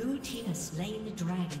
blue team has slain the dragon.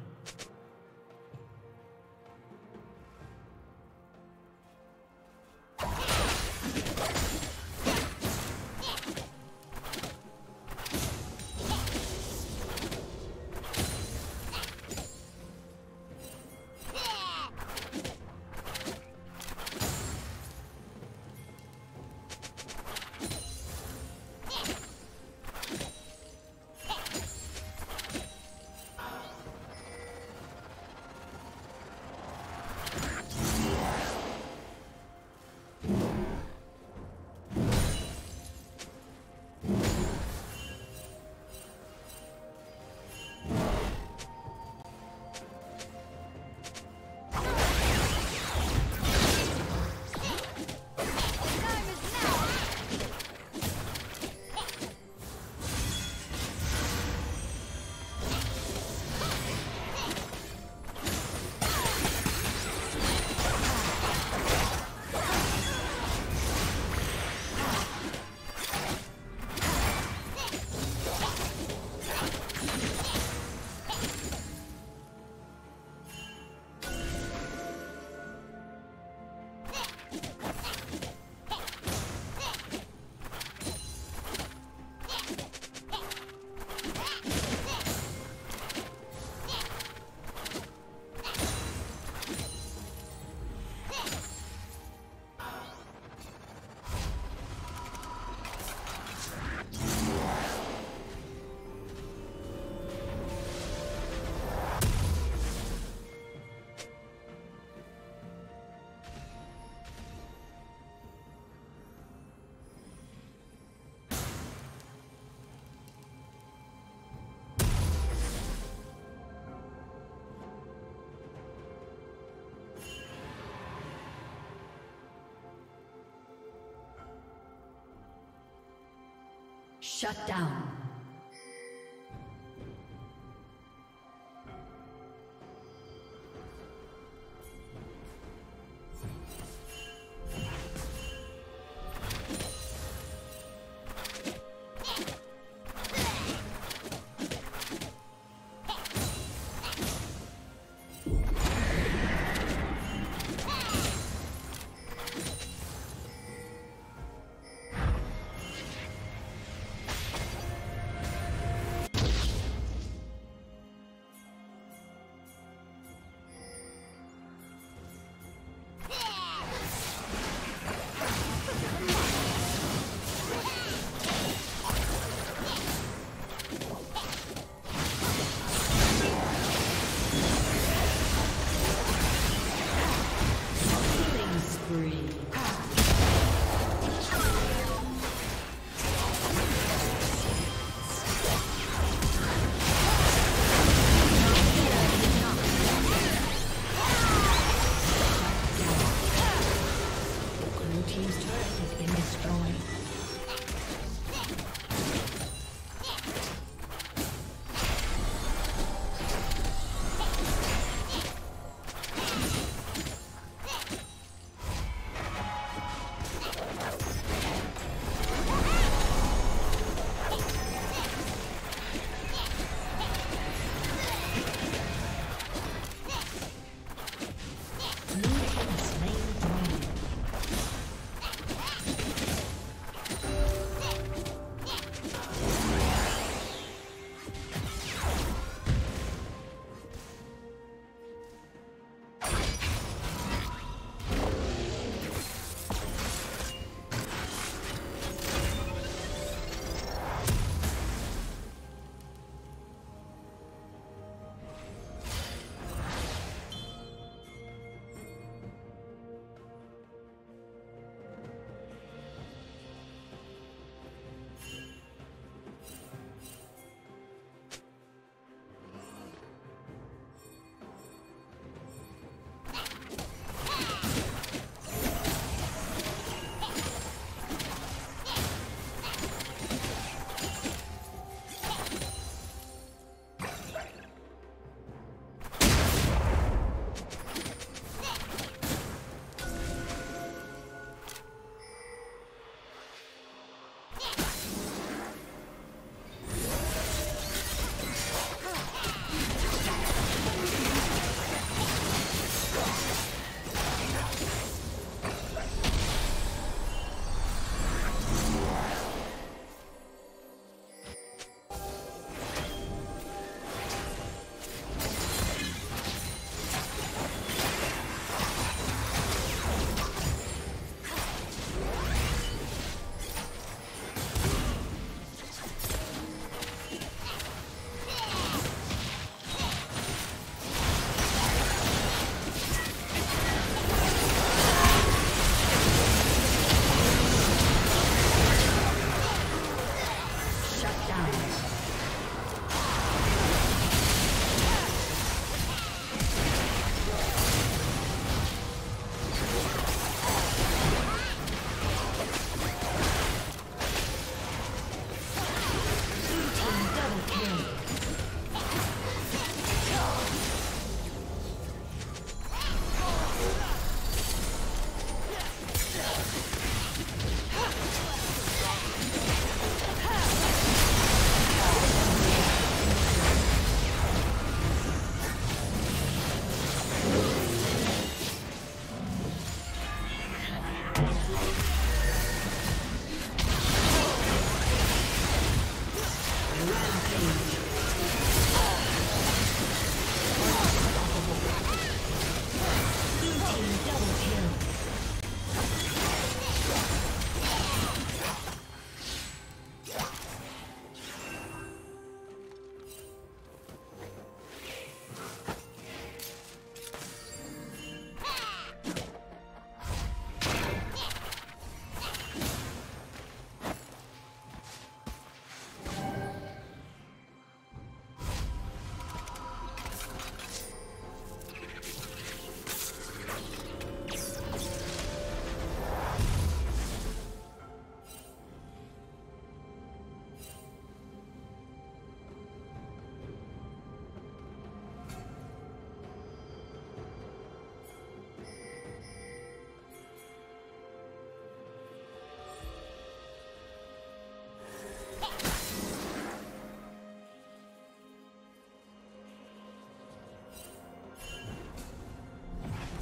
Shut down.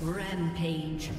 Rampage.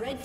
Red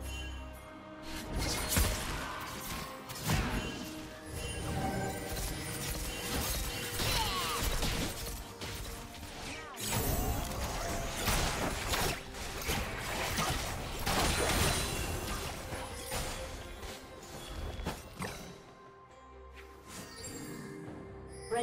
The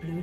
Blue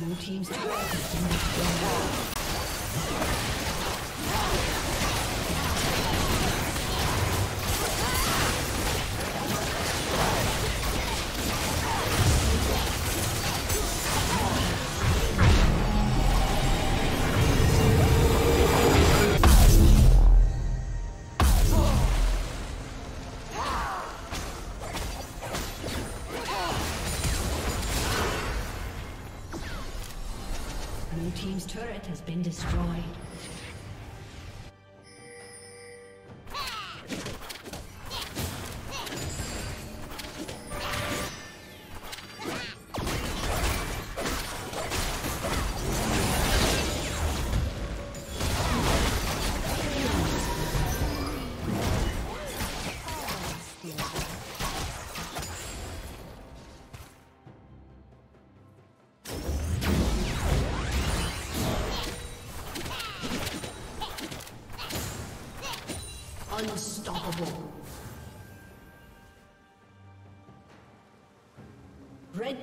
Blue team's turret has been destroyed. Red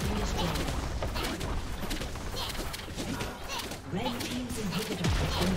been destroyed. Red team's inhibitor has been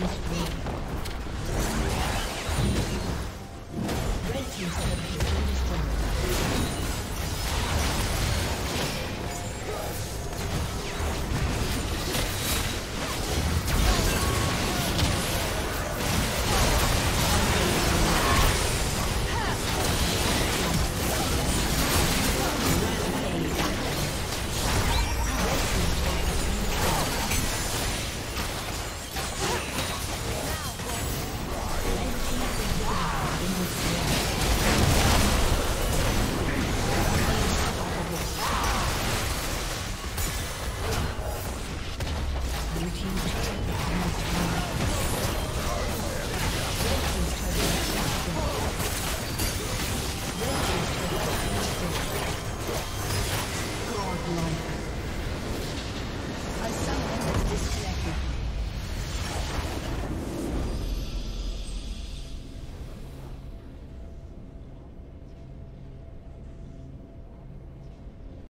Yeah.